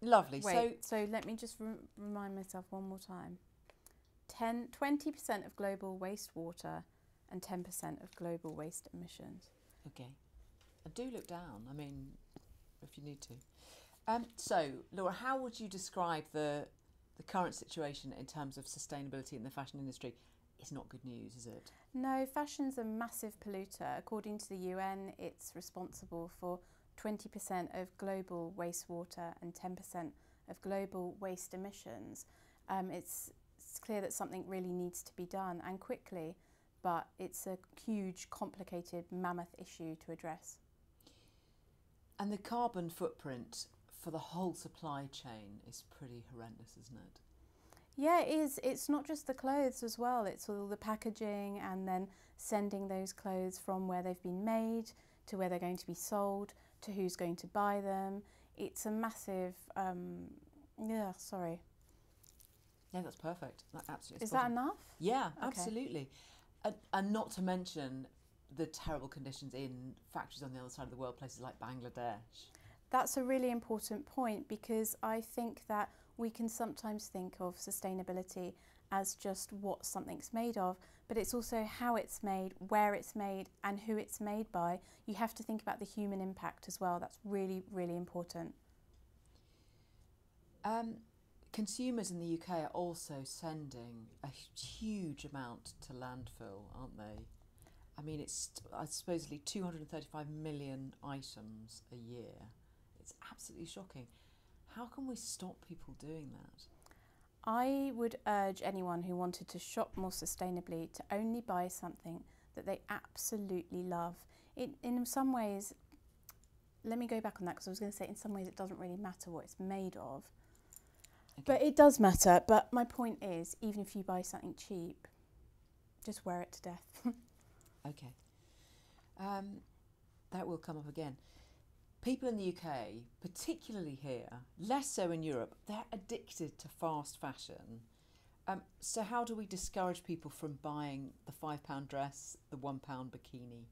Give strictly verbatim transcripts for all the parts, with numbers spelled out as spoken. Lovely. Wait, so, so let me just re remind myself one more time. ten, twenty percent of global wastewater and ten percent of global waste emissions. Okay. I do look down, I mean, if you need to. Um, so, Laura, how would you describe the, the current situation in terms of sustainability in the fashion industry? It's not good news, is it? No, fashion's a massive polluter. According to the U N, it's responsible for twenty percent of global wastewater and ten percent of global waste emissions. Um, it's, it's clear that something really needs to be done, and quickly, but it's a huge, complicated, mammoth issue to address. And the carbon footprint for the whole supply chain is pretty horrendous, isn't it? Yeah, it is. It's not just the clothes as well. It's all the packaging and then sending those clothes from where they've been made to where they're going to be sold, to who's going to buy them. It's a massive, um, yeah, sorry. Yeah, that's perfect. That absolutely is that enough? Yeah, okay. Absolutely. And, and not to mention the terrible conditions in factories on the other side of the world, places like Bangladesh. That's a really important point, because I think that we can sometimes think of sustainability as just what something's made of, but it's also how it's made, where it's made, and who it's made by. You have to think about the human impact as well. That's really, really important. Um, consumers in the U K are also sending a huge amount to landfill, aren't they? I mean, it's uh, supposedly two hundred thirty-five million items a year. It's absolutely shocking. How can we stop people doing that? I would urge anyone who wanted to shop more sustainably to only buy something that they absolutely love. It, in some ways, let me go back on that, because I was going to say in some ways it doesn't really matter what it's made of. Okay. But it does matter. But my point is, even if you buy something cheap, just wear it to death. Okay. Um, that will come up again. People in the U K, particularly here, less so in Europe, they're addicted to fast fashion. Um, so how do we discourage people from buying the five pound dress, the one pound bikini?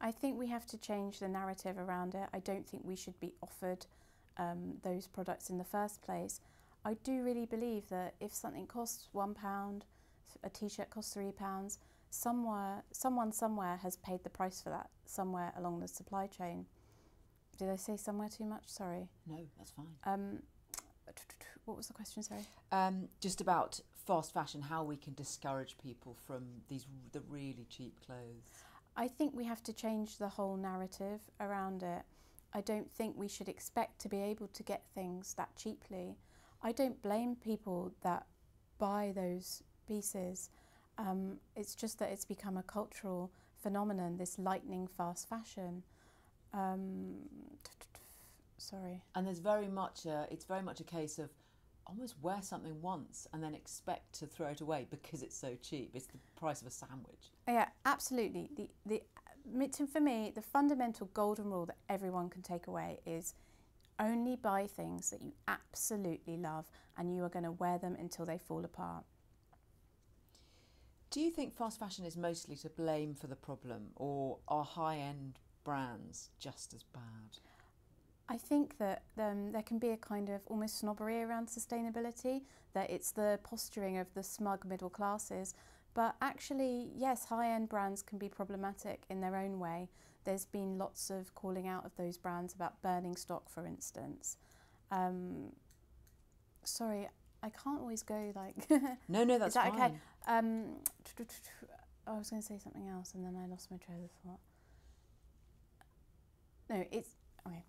I think we have to change the narrative around it. I don't think we should be offered um, those products in the first place. I do really believe that if something costs one pound, a T-shirt costs three pounds, somewhere, someone somewhere has paid the price for that, somewhere along the supply chain. Did I say somewhere too much? Sorry. No, that's fine. Um, what was the question, sorry? Um, just about fast fashion, how we can discourage people from these the really cheap clothes. I think we have to change the whole narrative around it. I don't think we should expect to be able to get things that cheaply. I don't blame people that buy those pieces. Um, it's just that it's become a cultural phenomenon, this lightning fast fashion. Um, sorry. And there's very much a, it's very much a case of almost wear something once and then expect to throw it away because it's so cheap. It's the price of a sandwich. Yeah, absolutely. The the for me, the fundamental golden rule that everyone can take away is only buy things that you absolutely love and you are going to wear them until they fall apart. Do you think fast fashion is mostly to blame for the problem, or are high-end brands just as bad? I think that um, there can be a kind of almost snobbery around sustainability, that it's the posturing of the smug middle classes, but actually, yes, high-end brands can be problematic in their own way. There's been lots of calling out of those brands about burning stock, for instance. Um, sorry, I can't always go like... No, no, that's Is that fine. Okay? Um, I was going to say something else and then I lost my train of thought. No, it's okay.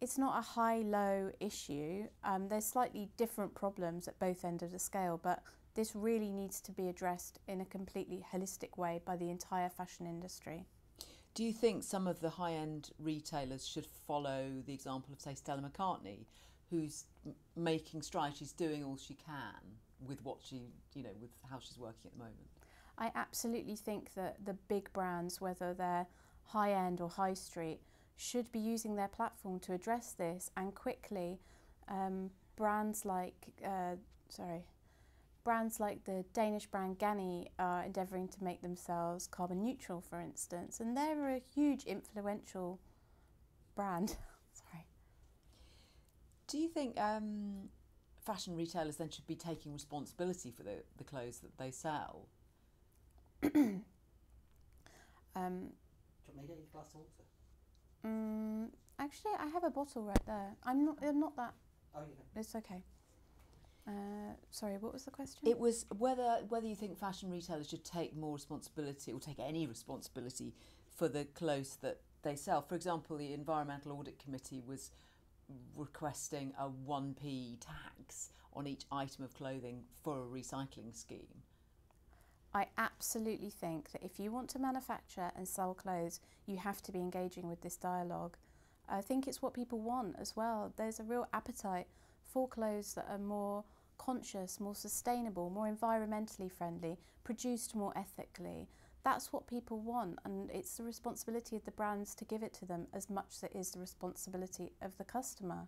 It's not a high-low issue. Um, there's slightly different problems at both ends of the scale, but this really needs to be addressed in a completely holistic way by the entire fashion industry. Do you think some of the high-end retailers should follow the example of, say, Stella McCartney, who's m making strides? She's doing all she can with what she, you know, with how she's working at the moment. I absolutely think that the big brands, whether they're high-end or high street, should be using their platform to address this, and quickly. Um, brands like, uh, sorry, brands like the Danish brand Ganni are endeavouring to make themselves carbon neutral, for instance, and they're a huge influential brand. Sorry. Do you think um, fashion retailers then should be taking responsibility for the, the clothes that they sell? um, Do you want me to get you a glass of water? Um, actually, I have a bottle right there. I'm not. I'm not that. Oh, yeah. It's okay. Uh, sorry, what was the question? It was whether whether you think fashion retailers should take more responsibility or take any responsibility for the clothes that they sell. For example, the Environmental Audit Committee was requesting a one p tax on each item of clothing for a recycling scheme. I absolutely think that if you want to manufacture and sell clothes, you have to be engaging with this dialogue. I think it's what people want as well. There's a real appetite for clothes that are more conscious, more sustainable, more environmentally friendly, produced more ethically. That's what people want, and it's the responsibility of the brands to give it to them as much as it is the responsibility of the customer.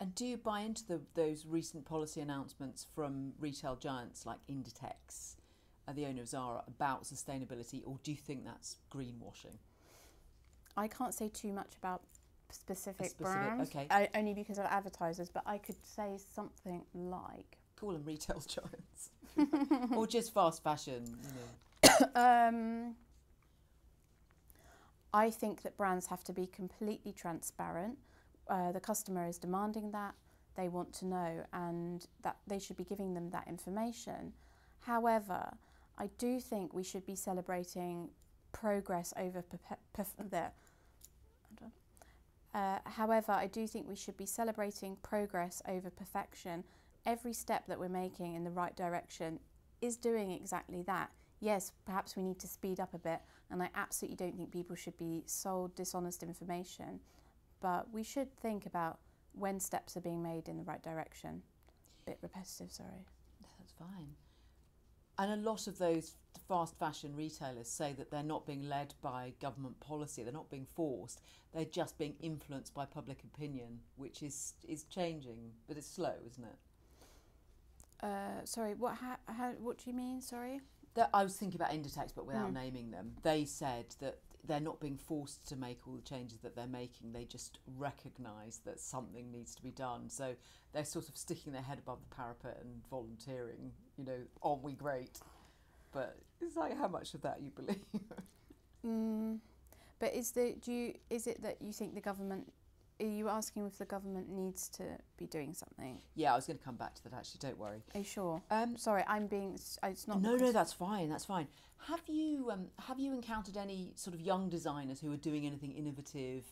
And do you buy into the, those recent policy announcements from retail giants like Inditex, the owner of Zara, about sustainability, or do you think that's greenwashing? I can't say too much about specific, specific brands, okay. I, only because of advertisers, but I could say something like... Call them retail giants. Or just fast fashion. You know. um, I think that brands have to be completely transparent. Uh, the customer is demanding that. They want to know, and that they should be giving them that information. However, I do think we should be celebrating progress over perpe perf there. I don't Uh, however, I do think we should be celebrating progress over perfection. Every step that we're making in the right direction is doing exactly that. Yes, perhaps we need to speed up a bit, and I absolutely don't think people should be sold dishonest information, but we should think about when steps are being made in the right direction. A bit repetitive, sorry. That's fine. And a lot of those fast fashion retailers say that they're not being led by government policy, they're not being forced, they're just being influenced by public opinion, which is is changing, but it's slow, isn't it? Uh, sorry, what, how, how, what do you mean, sorry? That, I was thinking about Inditex, but without mm. naming them. They said that they're not being forced to make all the changes that they're making, they just recognise that something needs to be done. So they're sort of sticking their head above the parapet and volunteering, you know, aren't we great? But it's like, how much of that you believe? mm, but is, the, do you, is it that you think the government, are you asking if the government needs to be doing something? Yeah, I was going to come back to that actually, don't worry. Are you sure? Um, Sorry, I'm being, it's not... No, no, that's fine, that's fine. Have you, um, have you encountered any sort of young designers who are doing anything innovative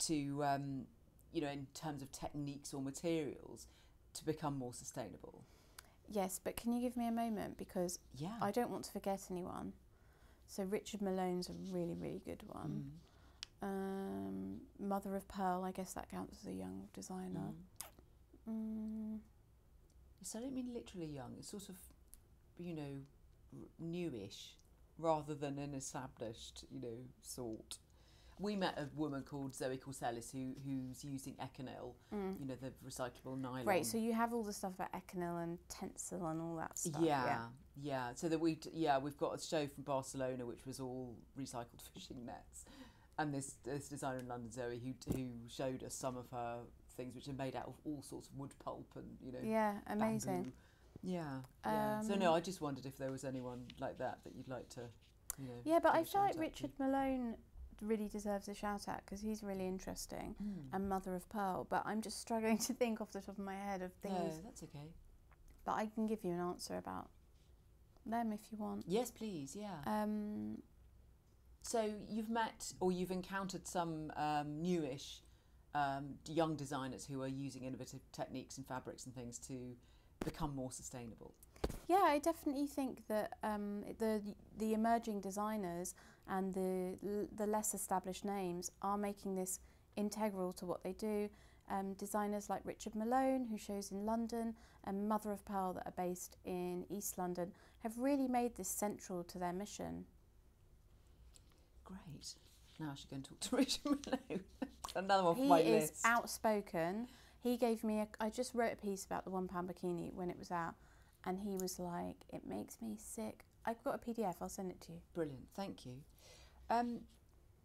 to, um, you know, in terms of techniques or materials to become more sustainable? Yes, but can you give me a moment, because yeah. I don't want to forget anyone. So Richard Malone's a really, really good one. Mm. Um, Mother of Pearl, I guess that counts as a young designer. Mm. Mm. So I don't mean literally young, it's sort of, you know, newish, rather than an established, you know, sort. We met a woman called Zoe Corsellis who, who's using Econyl, mm. you know, the recyclable nylon. Right, so you have all the stuff about Econyl and Tencel and all that stuff. Yeah, yeah. yeah. So that we, yeah, we've got a show from Barcelona which was all recycled fishing nets, and this this designer in London, Zoe, who who showed us some of her things which are made out of all sorts of wood pulp and you know. Yeah, amazing. Bamboo. Yeah. yeah. Um, so no, I just wondered if there was anyone like that that you'd like to, you know. Yeah, but I feel like Richard Malone really deserves a shout out because he's really interesting, mm. and Mother of Pearl, but I'm just struggling to think off the top of my head of things. No, that's okay. But I can give you an answer about them if you want. Yes, please, yeah. Um, so you've met or you've encountered some um, newish um, young designers who are using innovative techniques and fabrics and things to become more sustainable. Yeah, I definitely think that um, the the emerging designers and the the less established names are making this integral to what they do. Um, designers like Richard Malone, who shows in London, and Mother of Pearl, that are based in East London, have really made this central to their mission. Great. Now I should go and talk to Richard Malone. Another one from my list. He is outspoken. He gave me a... I just wrote a piece about the one pound bikini when it was out, and he was like, it makes me sick. I've got a P D F, I'll send it to you. Brilliant, thank you. Um,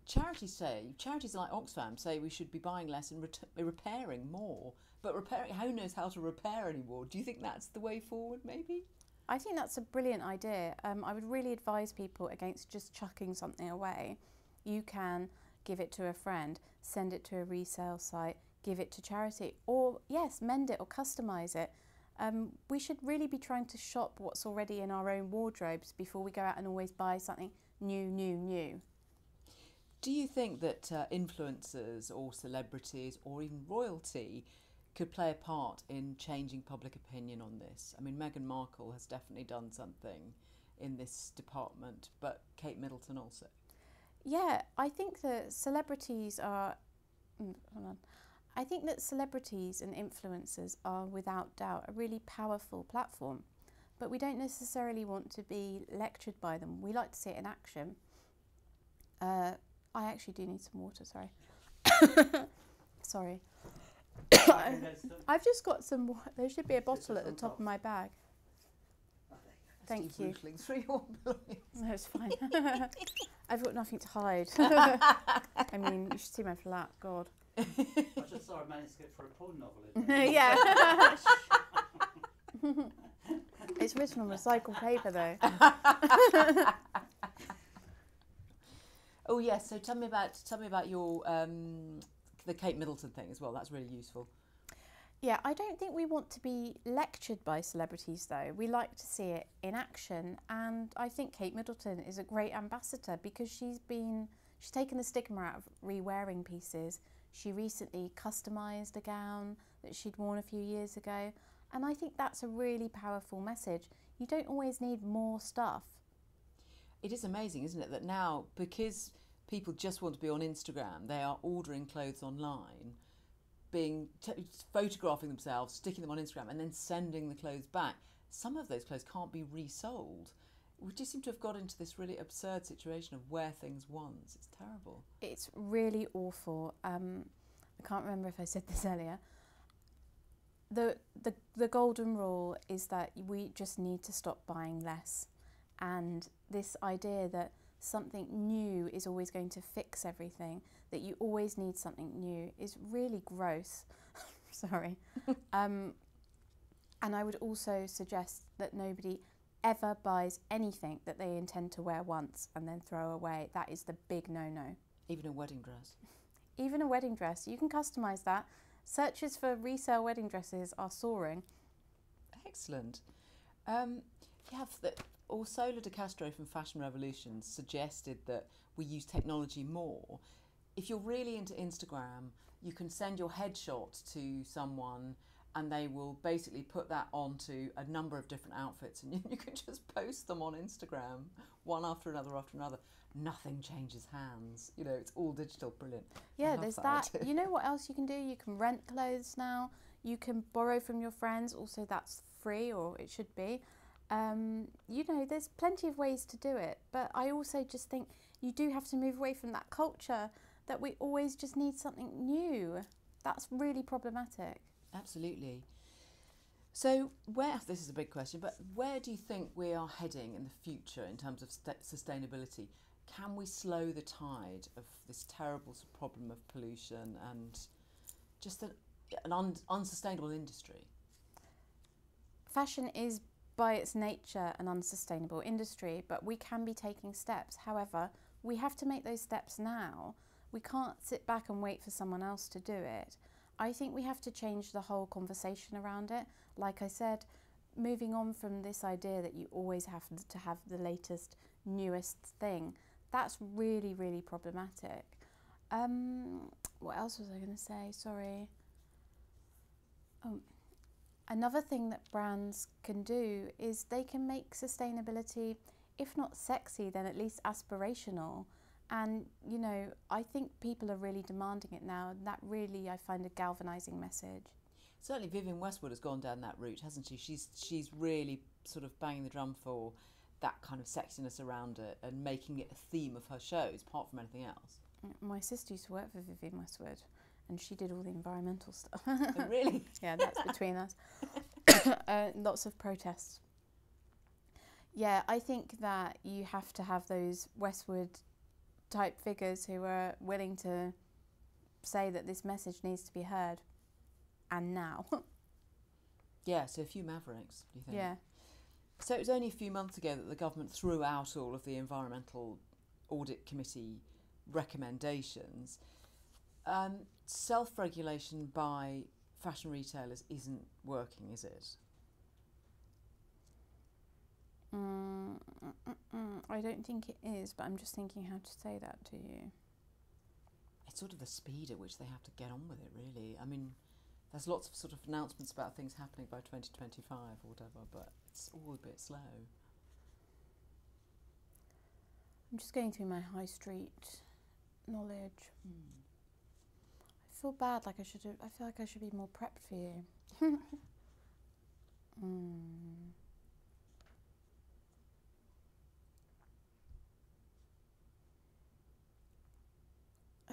charities say, charities like Oxfam say we should be buying less and ret repairing more. but repairing, who knows how to repair anymore? Do you think that's the way forward, maybe? I think that's a brilliant idea. Um, I would really advise people against just chucking something away. You can give it to a friend, send it to a resale site, give it to charity, or yes, mend it or customise it. Um, we should really be trying to shop what's already in our own wardrobes before we go out and always buy something new, new, new. Do you think that uh, influencers or celebrities or even royalty could play a part in changing public opinion on this? I mean, Meghan Markle has definitely done something in this department, but Kate Middleton also. Yeah, I think that celebrities are... Hold on. I think that celebrities and influencers are, without doubt, a really powerful platform, but we don't necessarily want to be lectured by them. We like to see it in action. Uh, I actually do need some water, sorry. Sorry. I've just got some, there should be a bottle at the top of my bag. Thank you. No, it's fine. I've got nothing to hide. I mean, you should see my flat, God. I just saw a manuscript for a porn novel. Yeah. It's written on recycled paper, though. Oh yes, so tell me about tell me about your um, the Kate Middleton thing as well. That's really useful. Yeah, I don't think we want to be lectured by celebrities though. We like to see it in action, and I think Kate Middleton is a great ambassador because she's been she's taken the stigma out of re-wearing pieces. She recently customised a gown that she'd worn a few years ago, and I think that's a really powerful message. You don't always need more stuff. It is amazing, isn't it, that now, because people just want to be on Instagram, they are ordering clothes online, being t photographing themselves, sticking them on Instagram, and then sending the clothes back. Some of those clothes can't be resold. We just seem to have got into this really absurd situation of wear things once. It's terrible. It's really awful. Um, I can't remember if I said this earlier. The, the, the golden rule is that we just need to stop buying less. And this idea that something new is always going to fix everything, that you always need something new, is really gross. Sorry. Um, and I would also suggest that nobody ever buys anything that they intend to wear once and then throw away. That is the big no-no. Even a wedding dress? Even a wedding dress. You can customise that. Searches for resale wedding dresses are soaring. Excellent. Um, you have the... Orsola De Castro from Fashion Revolution suggested that we use technology more. If you're really into Instagram, you can send your headshot to someone and they will basically put that onto a number of different outfits, and you, you can just post them on Instagram, one after another after another. Nothing changes hands. You know, it's all digital. Brilliant. Yeah, there's that. that. You know what else you can do? You can rent clothes now. You can borrow from your friends. Also, that's free, or it should be. Um, you know, there's plenty of ways to do it, but I also just think you do have to move away from that culture that we always just need something new. That's really problematic. Absolutely. So where, this is a big question, but where do you think we are heading in the future in terms of sustainability? Can we slow the tide of this terrible problem of pollution and just an, an un, unsustainable industry? Fashion is by its nature an unsustainable industry, but we can be taking steps. However, we have to make those steps now. We can't sit back and wait for someone else to do it. I think we have to change the whole conversation around it. Like I said, moving on from this idea that you always have to have the latest, newest thing. That's really, really problematic. Um, what else was I going to say? Sorry. Um, Another thing that brands can do is they can make sustainability, if not sexy, then at least aspirational. And, you know, I think people are really demanding it now, and that really, I find, a galvanising message. Certainly Vivienne Westwood has gone down that route, hasn't she? She's, she's really sort of banging the drum for that kind of sexiness around it and making it a theme of her shows, apart from anything else. My sister used to work for Vivienne Westwood, and she did all the environmental stuff. Oh, really? Yeah, that's between us. uh, lots of protests. Yeah, I think that you have to have those Westwood-type figures who are willing to say that this message needs to be heard. and now. Yeah, so a few mavericks, do you think? Yeah. So it was only a few months ago that the government threw out all of the Environmental Audit Committee recommendations. Um, self-regulation by fashion retailers isn't working, is it? Mm, mm, mm, I don't think it is, but I'm just thinking how to say that to you. It's sort of the speed at which they have to get on with it, really. I mean, there's lots of sort of announcements about things happening by twenty twenty-five or whatever, but it's all a bit slow. I'm just going through my high street knowledge. Mm. I feel bad, like I should have, I feel like I should be more prepped for you. mm.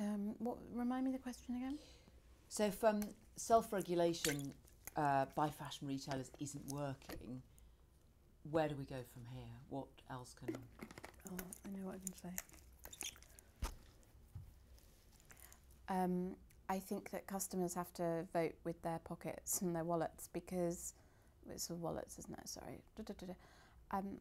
Um, what, remind me the question again? So if um, self-regulation uh, by fashion retailers isn't working, where do we go from here? What else can... Oh, I know what I can say. Um, I think that customers have to vote with their pockets and their wallets because... It's wallets, isn't it? Sorry. Um,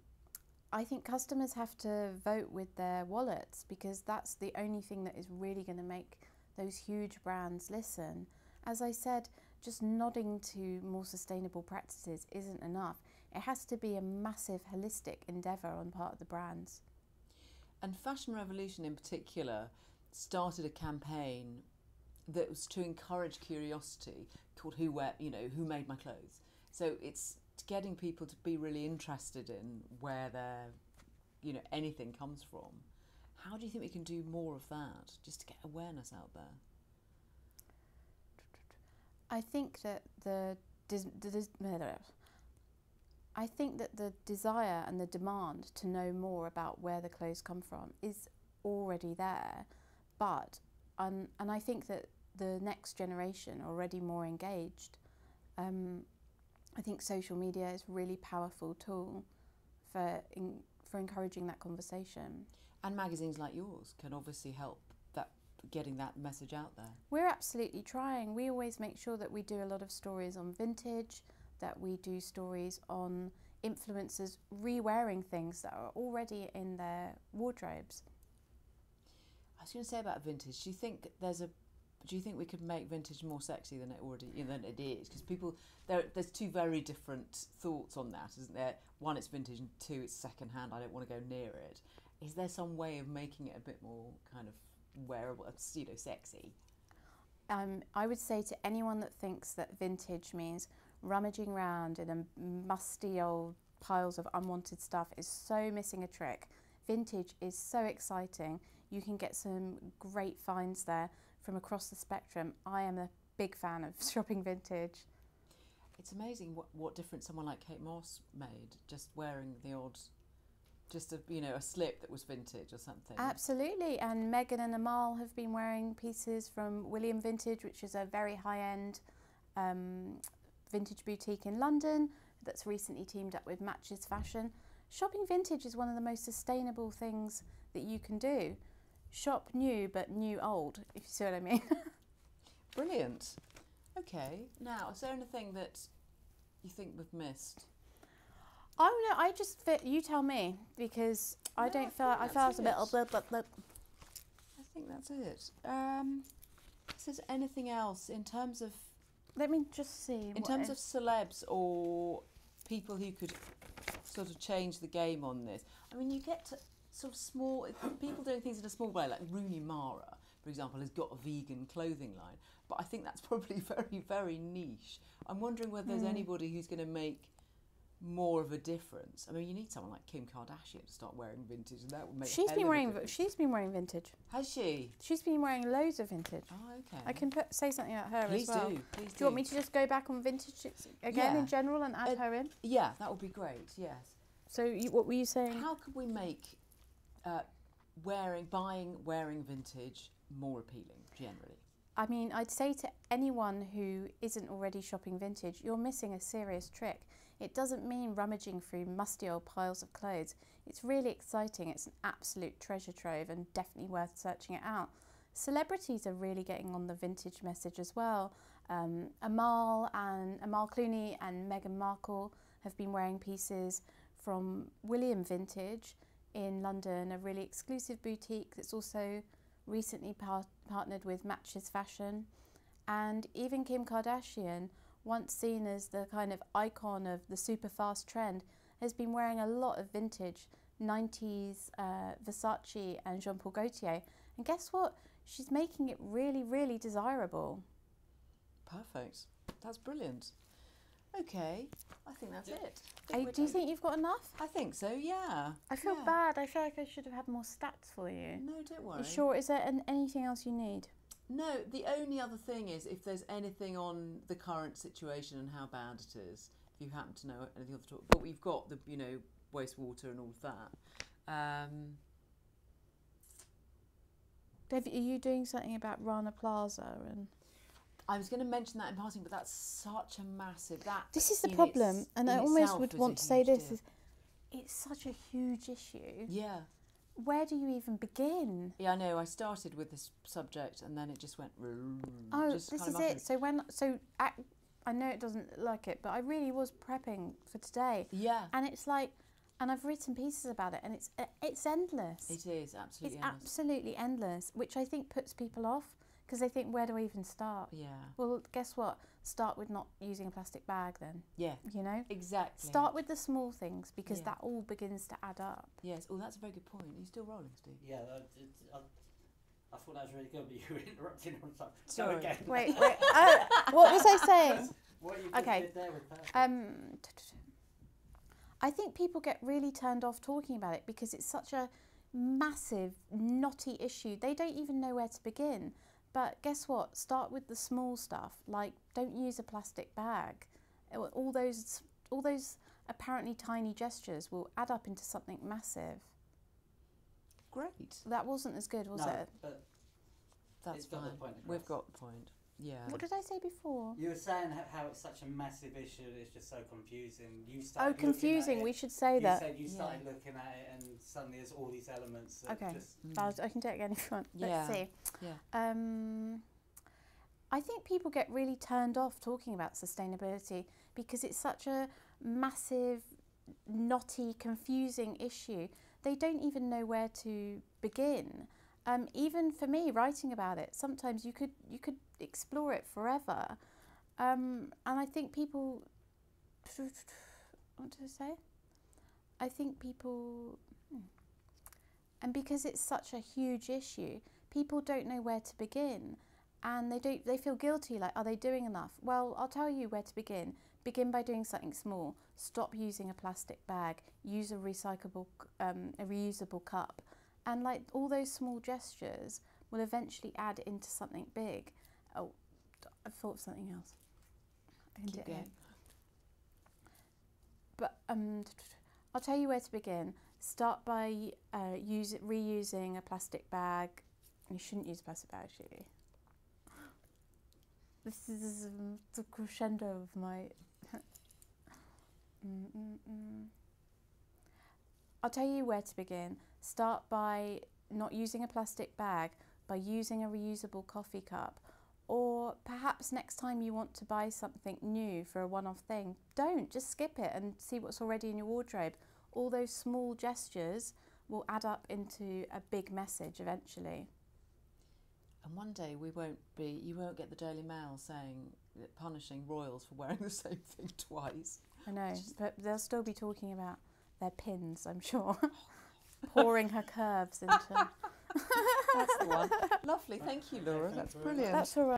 I think customers have to vote with their wallets because that's the only thing that is really going to make those huge brands listen. As I said, just nodding to more sustainable practices isn't enough. It has to be a massive holistic endeavour on part of the brands. And Fashion Revolution in particular started a campaign that was to encourage curiosity called Who Wear, you know, Who Made My Clothes. So it's getting people to be really interested in where their, you know, anything comes from. How do you think we can do more of that, just to get awareness out there? I think that the, des the I think that the desire and the demand to know more about where the clothes come from is already there, but um, and I think that the next generation are already more engaged. Um, I think social media is a really powerful tool for in, for encouraging that conversation. And magazines like yours can obviously help that, getting that message out there. We're absolutely trying. We always make sure that we do a lot of stories on vintage, that we do stories on influencers re-wearing things that are already in their wardrobes. I was going to say about vintage. Do you think there's a? Do you think we could make vintage more sexy than it already you know, than it is? Because people, there, there's two very different thoughts on that, isn't there? One, it's vintage, and two, it's secondhand. I don't want to go near it. Is there some way of making it a bit more kind of wearable, pseudo-sexy? Um, I would say to anyone that thinks that vintage means rummaging around in a musty old piles of unwanted stuff is so missing a trick. Vintage is so exciting. You can get some great finds there from across the spectrum. I am a big fan of shopping vintage. It's amazing what, what difference someone like Kate Moss made, just wearing the odd... Just a, you know, a slip that was vintage or something. Absolutely, and Meghan and Amal have been wearing pieces from William Vintage, which is a very high-end um, vintage boutique in London that's recently teamed up with Matches Fashion. Shopping vintage is one of the most sustainable things that you can do. Shop new, but new old, if you see what I mean. Brilliant. Okay, now, is there anything that you think we've missed? Oh no, I just fit. You tell me, because no, I don't I feel. I felt a bit. Blah, blah, blah. I think that's it. Um, is there anything else in terms of? Let me just see. In terms of celebs or people who could sort of change the game on this. I mean, you get to sort of small people doing things in a small way, like Rooney Mara, for example, has got a vegan clothing line, but I think that's probably very, very niche. I'm wondering whether there's mm. anybody who's going to make more of a difference. I mean, you need someone like Kim Kardashian to start wearing vintage, and that would make. She's been wearing. She's been wearing vintage. Has she? She's been wearing loads of vintage. Oh, okay. I can put, say something about her please as well. Do, please do. Do you want me to just go back on vintage again yeah. in general and add uh, her in? Yeah, that would be great. Yes. So, you, what were you saying? How could we make uh, wearing, buying, wearing vintage more appealing generally? I mean, I'd say to anyone who isn't already shopping vintage, you're missing a serious trick. It doesn't mean rummaging through musty old piles of clothes. It's really exciting. It's an absolute treasure trove and definitely worth searching it out. Celebrities are really getting on the vintage message as well. Um, Amal and Amal Clooney and Meghan Markle have been wearing pieces from William Vintage in London, a really exclusive boutique that's also recently par partnered with Matches Fashion. And even Kim Kardashian, once seen as the kind of icon of the super fast trend, has been wearing a lot of vintage nineties uh, Versace and Jean-Paul Gaultier. And guess what? She's making it really, really desirable. Perfect. That's brilliant. Okay, I think that's yeah. it. I think I, do you think you've got enough? I think so, yeah. I feel yeah. bad. I feel like I should have had more stats for you. No, don't worry. You sure? Is there an, anything else you need? No, the only other thing is if there's anything on the current situation and how bad it is, if you happen to know anything off the top. But we've got the, you know, wastewater and all of that. Um, David, are you doing something about Rana Plaza and... I was going to mention that in passing, but that's such a massive... That this is the problem, its, and I almost would want to say this, is it's such a huge issue. Yeah. Where do you even begin? Yeah, I know. I started with this subject, and then it just went... Oh, just this kind of is it. So when... So at, I know it doesn't like it, but I really was prepping for today. Yeah. And it's like... And I've written pieces about it, and it's it's endless. It is, absolutely It's endless. absolutely endless, which I think puts people off. Because they think, where do I even start? Yeah. Well, guess what? Start with not using a plastic bag then. Yeah. You know? Exactly. Start with the small things, because yeah. that all begins to add up. Yes. Oh, that's a very good point. Are you still rolling, Steve? Yeah. I, I, I thought that was really good, but you were interrupting on time. Sorry. No, again. Wait, wait. Oh, what was I saying? What you okay. did there with that? Um, I think people get really turned off talking about it, because it's such a massive, knotty issue. They don't even know where to begin. But guess what? Start with the small stuff, like don't use a plastic bag. All those, all those apparently tiny gestures will add up into something massive. Great. That wasn't as good, was no, it? But that's it's fine. Got the point across. We've got the point. Yeah. What did I say before? You were saying how it's such a massive issue. It's just so confusing. You started oh, confusing. At it. We should say you that. You said you started yeah. looking at it, and suddenly there's all these elements. That okay. Just mm. I can do it again if you want. Yeah. Let's see. Yeah. Um, I think people get really turned off talking about sustainability because it's such a massive, knotty, confusing issue. They don't even know where to begin. Um, even for me, writing about it, sometimes you could you could explore it forever, um, and I think people. What did I say? I think people, and because it's such a huge issue, people don't know where to begin, and they don't. They feel guilty. Like, are they doing enough? Well, I'll tell you where to begin. Begin by doing something small. Stop using a plastic bag. Use a recyclable, um, a reusable cup. And like all those small gestures will eventually add into something big. Oh, I thought of something else. I can do it again. But um, I'll tell you where to begin. Start by uh, use, reusing a plastic bag. You shouldn't use a plastic bag, should you? This is um, the crescendo of my... mm -mm -mm. I'll tell you where to begin. Start by not using a plastic bag, by using a reusable coffee cup, or perhaps next time you want to buy something new for a one-off thing, don't, just skip it and see what's already in your wardrobe. All those small gestures will add up into a big message eventually. And one day we won't be, you won't get the Daily Mail saying, punishing royals for wearing the same thing twice. I know, but they'll still be talking about their pins, I'm sure. Pouring her curves into... That's the one. Lovely, thank you, Laura. That's brilliant. That's all right.